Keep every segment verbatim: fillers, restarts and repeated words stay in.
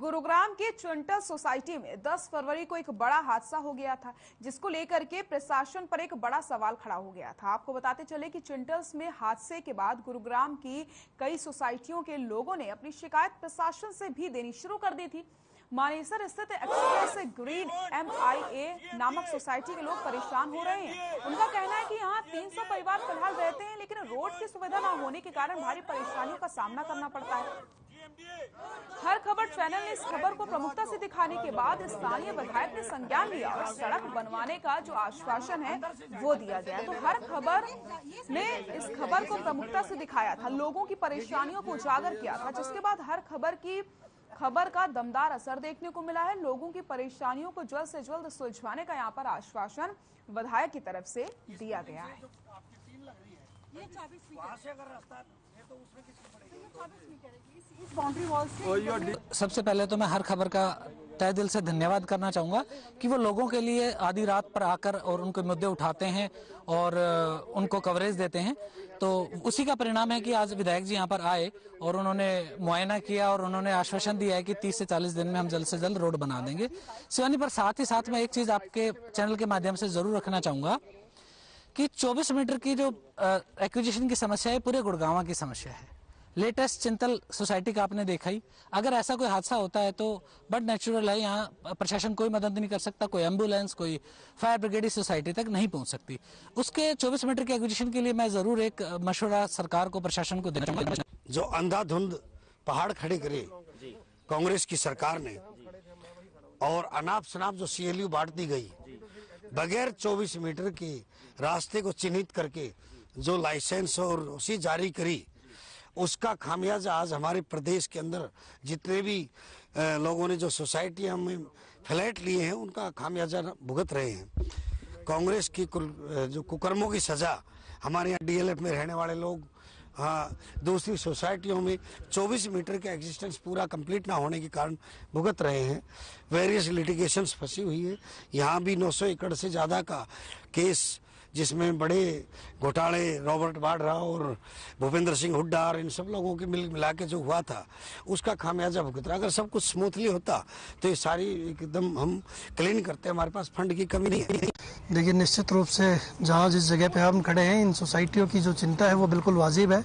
गुरूग्राम के चिंटल्स सोसाइटी में दस फरवरी को एक बड़ा हादसा हो गया था, जिसको लेकर के प्रशासन पर एक बड़ा सवाल खड़ा हो गया था। आपको बताते चले कि चिंटल्स में हादसे के बाद गुरूग्राम की कई सोसाइटियों के लोगों ने अपनी शिकायत प्रशासन से भी देनी शुरू कर दी थी। मानेसर स्थित एक्सप्रेस ग्रीन एम नामक सोसाइटी के लोग परेशान हो रहे हैं। उनका कहना है कि यहाँ तीन सौ परिवार फिलहाल रहते हैं, लेकिन रोड की सुविधा न होने के कारण भारी परेशानियों का सामना करना पड़ता है। हर खबर चैनल ने इस खबर को प्रमुखता से दिखाने के बाद स्थानीय विधायक ने संज्ञान लिया और सड़क बनवाने का जो आश्वासन है वो दिया गया। तो हर खबर ने इस खबर को प्रमुखता से दिखाया था, लोगों की परेशानियों को उजागर किया था, जिसके बाद हर खबर की खबर का दमदार असर देखने को मिला है। लोगों की परेशानियों को जल्द से जल्द सुलझाने का यहाँ पर आश्वासन विधायक की तरफ से दिया गया है। सबसे पहले तो मैं हर खबर का तहे दिल से धन्यवाद करना चाहूँगा कि वो लोगों के लिए आधी रात पर आकर और उनके मुद्दे उठाते हैं और उनको कवरेज देते हैं। तो उसी का परिणाम है कि आज विधायक जी यहाँ पर आए और उन्होंने मुआयना किया और उन्होंने आश्वासन दिया है कि तीस से चालीस दिन में हम जल्द से जल्द रोड बना देंगे सिवानी पर। साथ ही साथ मैं एक चीज़ आपके चैनल के माध्यम से ज़रूर रखना चाहूँगा कि चौबीस मीटर की जो एक्विजिशन की समस्या है, पूरे गुड़गांव की समस्या है। लेटेस्ट चिंतल सोसाइटी का आपने देखा ही, अगर ऐसा कोई हादसा होता है तो बट नेचुरल है, यहाँ प्रशासन कोई मदद नहीं कर सकता, कोई एम्बुलेंस, कोई फायर ब्रिगेड इस सोसाइटी तक नहीं पहुंच सकती। उसके चौबीस मीटर के एक्विजिशन के लिए मैं जरूर एक मशवरा सरकार को, प्रशासन को देना चाहूँगा। जो अंधाधुंध पहाड़ खड़े करे कांग्रेस की सरकार ने और अनाप शनाप जो सी एल यू बांट दी गई, बगैर चौबीस मीटर के रास्ते को चिन्हित करके जो लाइसेंस और उसी जारी करी, उसका खामियाजा आज हमारे प्रदेश के अंदर जितने भी लोगों ने जो सोसाइटी में फ्लैट लिए हैं उनका खामियाजा भुगत रहे हैं। कांग्रेस की जो कुकर्मों की सजा हमारे यहाँ डी एल एफ में रहने वाले लोग, हाँ, दूसरी सोसाइटियों में चौबीस मीटर का एग्जिस्टेंस पूरा कंप्लीट ना होने के कारण भुगत रहे हैं। वेरियस लिटिगेशंस फंसी हुई है। यहाँ भी नौ सौ एकड़ से ज़्यादा का केस जिसमें बड़े घोटाले रॉबर्ट वाड्रा और भूपेंद्र सिंह हुड्डा और इन सब लोगों के मिल मिला के जो हुआ था, उसका खामियाजा भुगत रहा। अगर सब कुछ स्मूथली होता तो ये सारी एकदम हम क्लीन करते, हमारे पास फंड की कमी नहीं है। देखिए, निश्चित रूप से जहाँ जिस जगह पे हम खड़े हैं, इन सोसाइटियों की जो चिंता है वो बिल्कुल वाजिब है।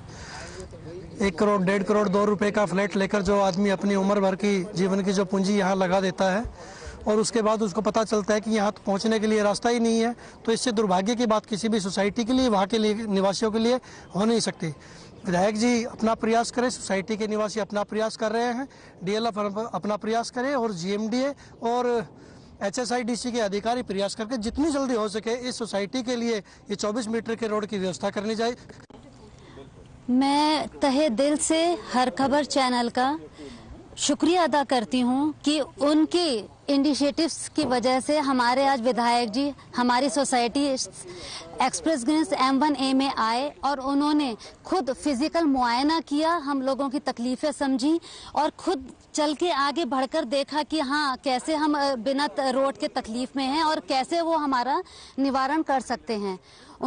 एक करोड़ डेढ़ करोड़ दो रुपए का फ्लैट लेकर जो आदमी अपनी उम्र भर की जीवन की जो पूंजी यहाँ लगा देता है और उसके बाद उसको पता चलता है कि यहाँ तो पहुँचने के लिए रास्ता ही नहीं है, तो इससे दुर्भाग्य की बात किसी भी सोसाइटी के लिए, वहाँ के लिए निवासियों के लिए हो नहीं सकती। विधायक जी अपना प्रयास करें, सोसाइटी के निवासी अपना प्रयास कर रहे हैं, डी एल एफ अपना प्रयास करें और जी एम डी ए और H S I D C के अधिकारी प्रयास करके जितनी जल्दी हो सके इस सोसाइटी के लिए ये चौबीस मीटर के रोड की व्यवस्था करनी चाहिए। मैं तहे दिल से हर खबर चैनल का शुक्रिया अदा करती हूँ कि उनके इनिशिएटिव्स की वजह से हमारे आज विधायक जी हमारी society Express Green M one A में आए और उन्होंने खुद फिजिकल मुआयना किया, हम लोगों की तकलीफें समझी और खुद चल के आगे बढ़कर देखा कि हाँ कैसे हम बिना रोड के तकलीफ में हैं और कैसे वो हमारा निवारण कर सकते हैं।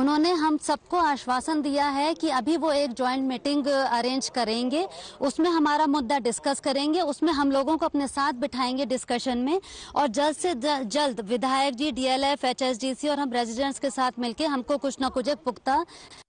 उन्होंने हम सबको आश्वासन दिया है कि अभी वो एक जॉइंट मीटिंग अरेंज करेंगे, उसमें हमारा मुद्दा डिस्कस करेंगे, उसमें हम लोगों को अपने साथ बिठाएंगे डिस्कशन में और जल्द से जल्द विधायक जी, D L F, H S D C और हम रेजिडेंट्स के साथ मिलकर हमको कुछ ना कुछ एक पुख्ता